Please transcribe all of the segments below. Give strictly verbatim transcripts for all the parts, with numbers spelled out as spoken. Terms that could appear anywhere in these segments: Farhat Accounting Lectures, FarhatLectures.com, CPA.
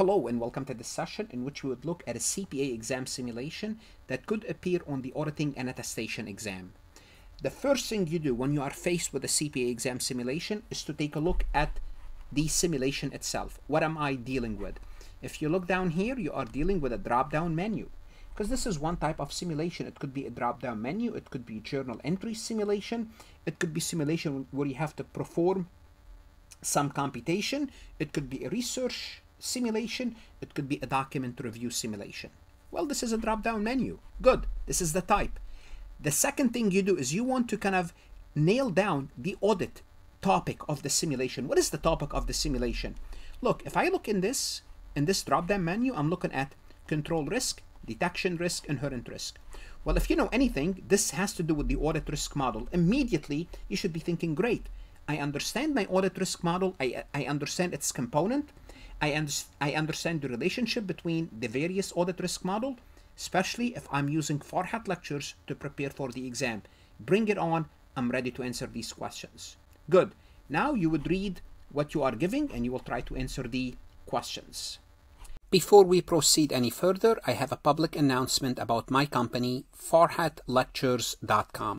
Hello and welcome to this session in which we would look at a C P A exam simulation that could appear on the auditing and attestation exam. The first thing you do when you are faced with a C P A exam simulation is to take a look at the simulation itself. What am I dealing with? If you look down here, you are dealing with a drop-down menu because this is one type of simulation. It could be a drop-down menu. It could be journal entry simulation. It could be simulation where you have to perform some computation. It could be a research simulation. It could be a document review simulation. Well, this is a drop-down menu. Good. This is the type. The second thing you do is you want to kind of nail down the audit topic of the simulation. What is the topic of the simulation? Look, if I look in this, in this drop-down menu, I'm looking at control risk, detection risk, inherent risk. Well, if you know anything, this has to do with the audit risk model. Immediately, you should be thinking, great, I understand my audit risk model. I, I understand its component. I, under, I understand the relationship between the various audit risk model, especially if I'm using Farhat Lectures to prepare for the exam. Bring it on. I'm ready to answer these questions. Good. Now you would read what you are giving and you will try to answer the questions. Before we proceed any further, I have a public announcement about my company, Farhat Lectures dot com.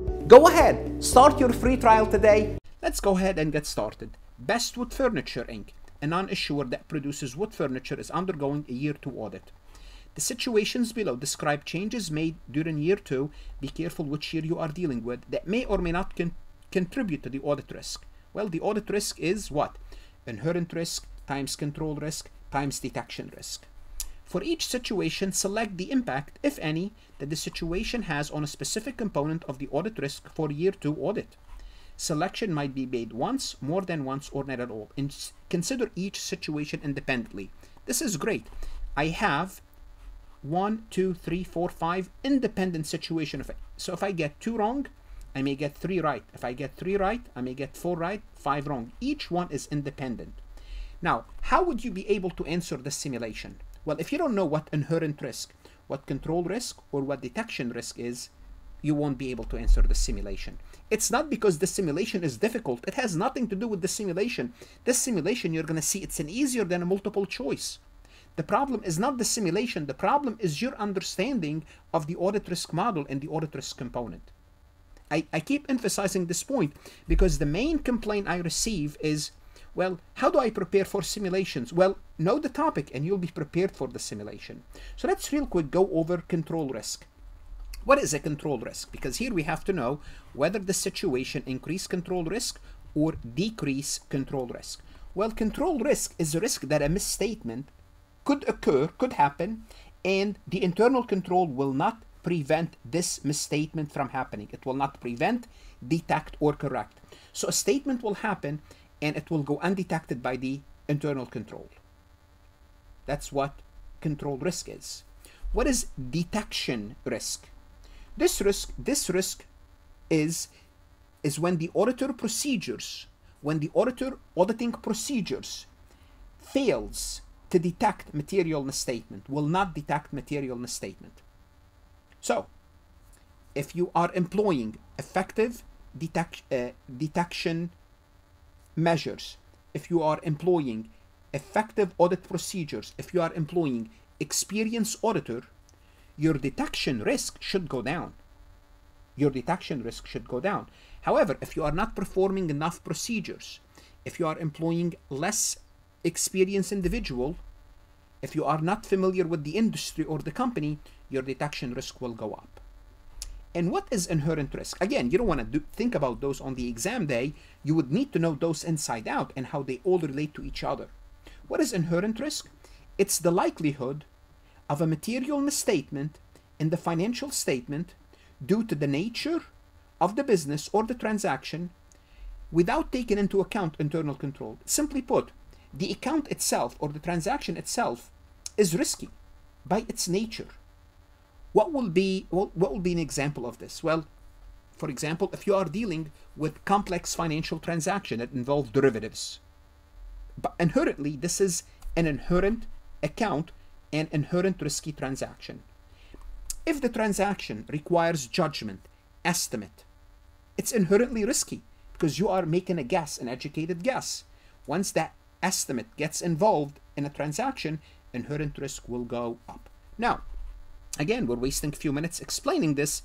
Go ahead, start your free trial today. Let's go ahead and get started. Best Wood Furniture Incorporated, a non-issuer that produces wood furniture, is undergoing a year two audit. The situations below describe changes made during year two. Be careful which year you are dealing with that may or may not con contribute to the audit risk. Well, the audit risk is what? Inherent risk times control risk times detection risk. For each situation, select the impact, if any, that the situation has on a specific component of the audit risk for year two audit. Selection might be made once, more than once, or not at all. And consider each situation independently. This is great. I have one, two, three, four, five independent situations. So if I get two wrong, I may get three right. If I get three right, I may get four right, five wrong. Each one is independent. Now, how would you be able to answer this simulation? Well, if you don't know what inherent risk, what control risk, or what detection risk is, you won't be able to answer the simulation. It's not because the simulation is difficult. It has nothing to do with the simulation. This simulation, you're going to see it's an easier than a multiple choice. The problem is not the simulation. The problem is your understanding of the audit risk model and the audit risk component. I, I keep emphasizing this point because the main complaint I receive is, well, how do I prepare for simulations? Well, know the topic and you'll be prepared for the simulation. So let's real quick go over control risk. What is a control risk? Because here we have to know whether the situation increases control risk or decreases control risk. Well, control risk is a risk that a misstatement could occur, could happen, and the internal control will not prevent this misstatement from happening. It will not prevent, detect, or correct. So a statement will happen and it will go undetected by the internal control. That's what control risk is. What is detection risk? This risk, this risk is, is when the auditor procedures, when the auditor auditing procedures fails to detect material misstatement, will not detect material misstatement. So, if you are employing effective detect, uh, detection measures, if you are employing effective audit procedures, if you are employing experienced auditor, your detection risk should go down. Your detection risk should go down. However, if you are not performing enough procedures, if you are employing less experienced individual, if you are not familiar with the industry or the company, your detection risk will go up. And what is inherent risk? Again, you don't want to do, think about those on the exam day. You would need to know those inside out and how they all relate to each other. What is inherent risk? It's the likelihood of a material misstatement in the financial statement due to the nature of the business or the transaction without taking into account internal control. Simply put, the account itself or the transaction itself is risky. by its nature. What will be, what will be an example of this? Well, for example, if you are dealing with complex financial transaction that involve derivatives, but inherently this is an inherent account and inherent risky transaction. If the transaction requires judgment, estimate, it's inherently risky because you are making a guess, an educated guess. Once that estimate gets involved in a transaction, inherent risk will go up. Now, again, we're wasting a few minutes explaining this.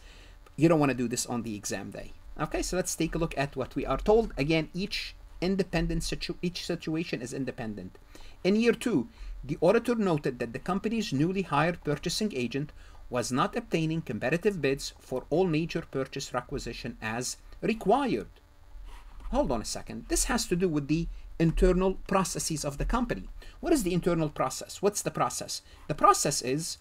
You don't want to do this on the exam day. Okay, so let's take a look at what we are told. Again, each independent situ- each situation is independent. In year two, the auditor noted that the company's newly hired purchasing agent was not obtaining competitive bids for all major purchase requisition as required. Hold on a second. This has to do with the internal processes of the company. What is the internal process? What's the process? The process is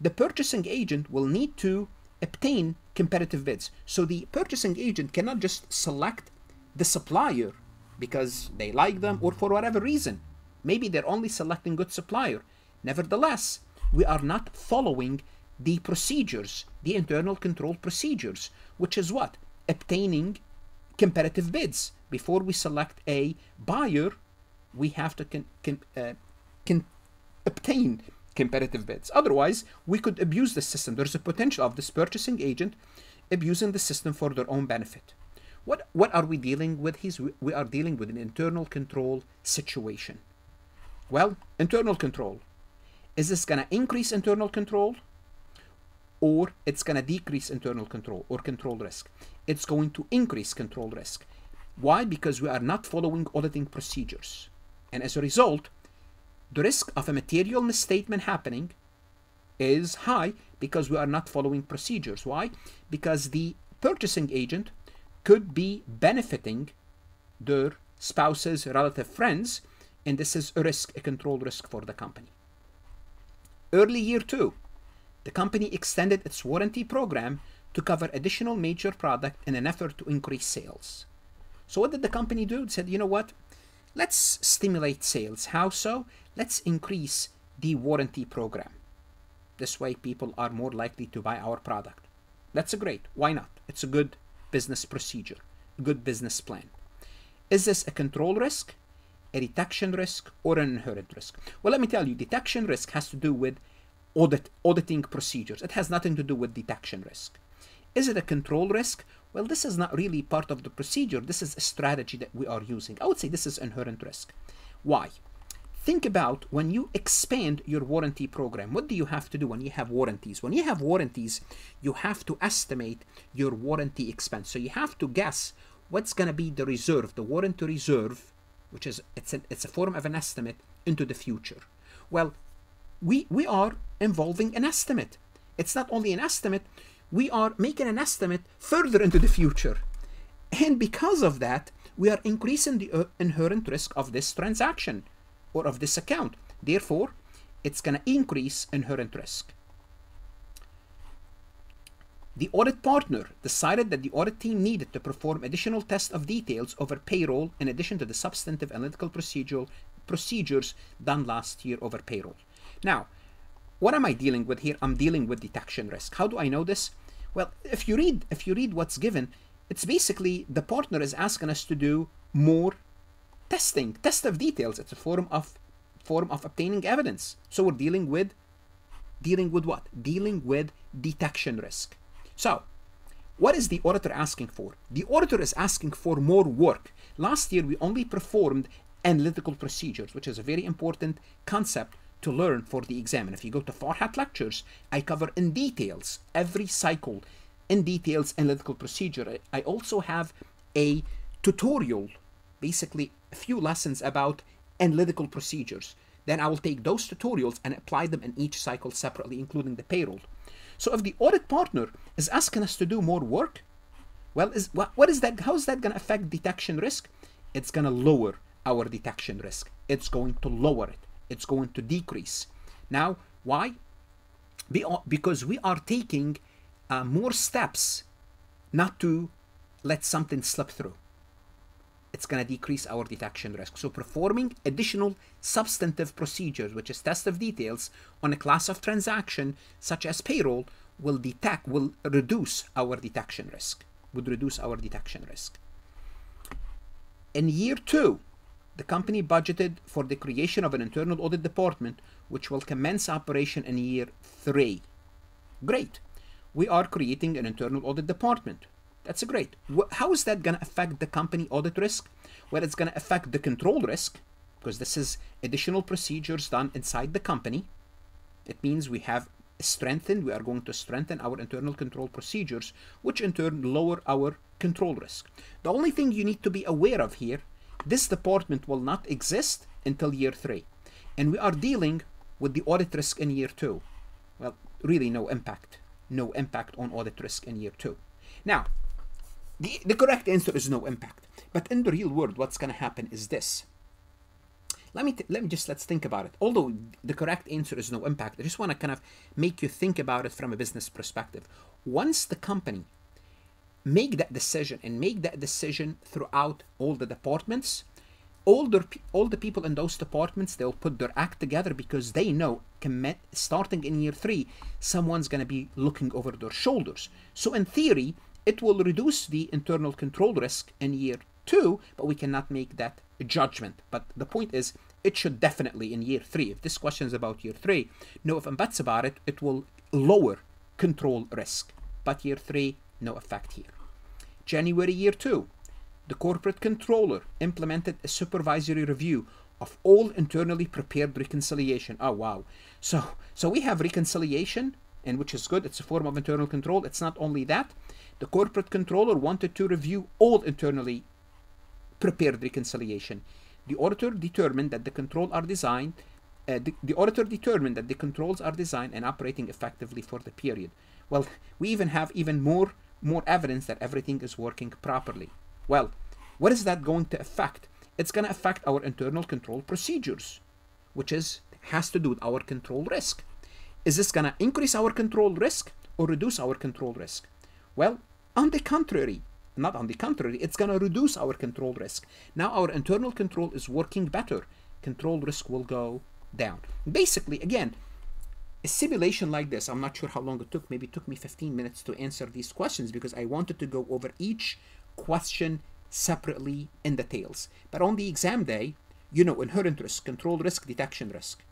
the purchasing agent will need to obtain competitive bids. So the purchasing agent cannot just select the supplier because they like them or for whatever reason. Maybe they're only selecting good supplier. Nevertheless, we are not following the procedures, the internal control procedures, which is what? Obtaining competitive bids. Before we select a buyer, we have to con con uh, con obtain competitive bids. Otherwise, we could abuse the system. There's a potential of this purchasing agent abusing the system for their own benefit. What, what are we dealing with? He's, we are dealing with an internal control situation. Well, internal control. Is this going to increase internal control? Or it's going to decrease internal control or control risk? It's going to increase control risk. Why? Because we are not following auditing procedures. And as a result, the risk of a material misstatement happening is high because we are not following procedures. Why? Because the purchasing agent could be benefiting their spouses, relative, friends, and this is a risk, a control risk for the company. Early year two, the company extended its warranty program to cover additional major product in an effort to increase sales. So what did the company do? It said, you know what? Let's stimulate sales. How so? Let's increase the warranty program. This way people are more likely to buy our product. That's a great. Why not? It's a good business procedure, a good business plan. Is this a control risk, a detection risk, or an inherent risk? Well, let me tell you, detection risk has to do with audit, auditing procedures. It has nothing to do with detection risk. Is it a control risk? Well, this is not really part of the procedure. This is a strategy that we are using. I would say this is inherent risk. Why? Think about when you expand your warranty program. What do you have to do when you have warranties? When you have warranties, you have to estimate your warranty expense. So you have to guess what's going to be the reserve, the warranty reserve, which is it's a, it's a form of an estimate into the future. Well, we, we are involving an estimate. It's not only an estimate. We are making an estimate further into the future. And because of that, we are increasing the uh, inherent risk of this transaction or of this account. Therefore, it's going to increase inherent risk. The audit partner decided that the audit team needed to perform additional tests of details over payroll in addition to the substantive analytical procedural procedures done last year over payroll. Now, what am I dealing with here? I'm dealing with detection risk. How do I know this? Well, if you read if you read what's given, it's basically the partner is asking us to do more testing, test of details. It's a form of form of obtaining evidence. So we're dealing with dealing with what? Dealing with detection risk. So what is the auditor asking for? The auditor is asking for more work. Last year we only performed analytical procedures, which is a very important concept to learn for the exam. And if you go to Farhat Lectures, I cover in details every cycle, in details analytical procedure. I also have a tutorial, basically a few lessons about analytical procedures. Then I will take those tutorials and apply them in each cycle separately, including the payroll. So if the audit partner is asking us to do more work, well, is what, what is that? How is that going to affect detection risk? It's going to lower our detection risk. It's going to lower it. It's going to decrease. Now, why? Because we are taking uh, more steps not to let something slip through. it's going to decrease our detection risk. So performing additional substantive procedures, which is test of details on a class of transaction, such as payroll, will detect, will reduce our detection risk, would reduce our detection risk. In year two, the company budgeted for the creation of an internal audit department, which will commence operation in year three. Great. We are creating an internal audit department. That's great. How is that going to affect the company audit risk? Well, it's going to affect the control risk, because this is additional procedures done inside the company. It means we have strengthened, we are going to strengthen our internal control procedures, which in turn lower our control risk. The only thing you need to be aware of here, this department will not exist until year three. And we are dealing with the audit risk in year two. Well, really no impact, no impact on audit risk in year two. Now, the, the correct answer is no impact. But in the real world, what's going to happen is this. Let me, let me just, let's think about it. Although the correct answer is no impact, I just want to kind of make you think about it from a business perspective. Once the company make that decision and make that decision throughout all the departments, all the, all the people in those departments, they'll put their act together, because they know commit, starting in year three, someone's going to be looking over their shoulders. So in theory, it will reduce the internal control risk in year two, but we cannot make that judgment. But the point is, it should definitely in year three, if this question is about year three, no if and buts about it, it will lower control risk. But year three, no effect here. January year two, the corporate controller implemented a supervisory review of all internally prepared reconciliation. Oh, wow. So, so we have reconciliation, and which is good. It's a form of internal control. It's not only that. The corporate controller wanted to review all internally prepared reconciliation. The auditor determined that the controls are designed, uh, the, the auditor determined that the controls are designed and operating effectively for the period. Well, we even have even more, more evidence that everything is working properly. Well, what is that going to affect? It's going to affect our internal control procedures, which is has to do with our control risk. Is this going to increase our control risk or reduce our control risk? Well, on the contrary, not on the contrary, it's going to reduce our control risk. Now our internal control is working better. Control risk will go down. Basically, again, a simulation like this, I'm not sure how long it took. Maybe it took me fifteen minutes to answer these questions, because I wanted to go over each question separately in details. But on the exam day, you know, inherent risk, control risk, detection risk.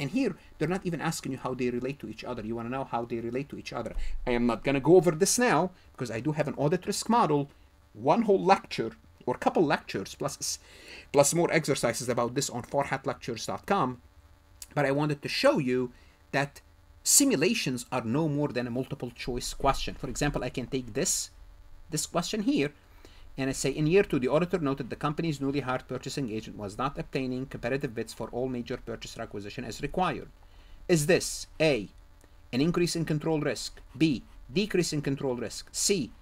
And here, they're not even asking you how they relate to each other. You want to know how they relate to each other. I am not going to go over this now, because I do have an audit risk model, one whole lecture or couple lectures, plus, plus more exercises about this on Farhat Lectures dot com. But I wanted to show you that simulations are no more than a multiple choice question. For example, I can take this, this question here, and I say, in year two, the auditor noted the company's newly hired purchasing agent was not obtaining competitive bids for all major purchase requisition as required. Is this A, an increase in control risk, B, decrease in control risk, C,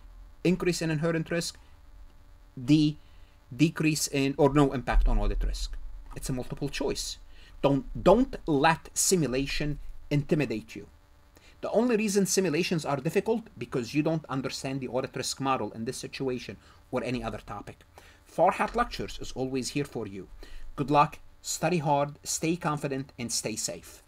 increase in inherent risk, D, decrease in or no impact on audit risk? It's a multiple choice. Don't, don't let simulation intimidate you. The only reason simulations are difficult, because you don't understand the audit risk model in this situation or any other topic. Farhat Lectures is always here for you. Good luck, study hard, stay confident, and stay safe.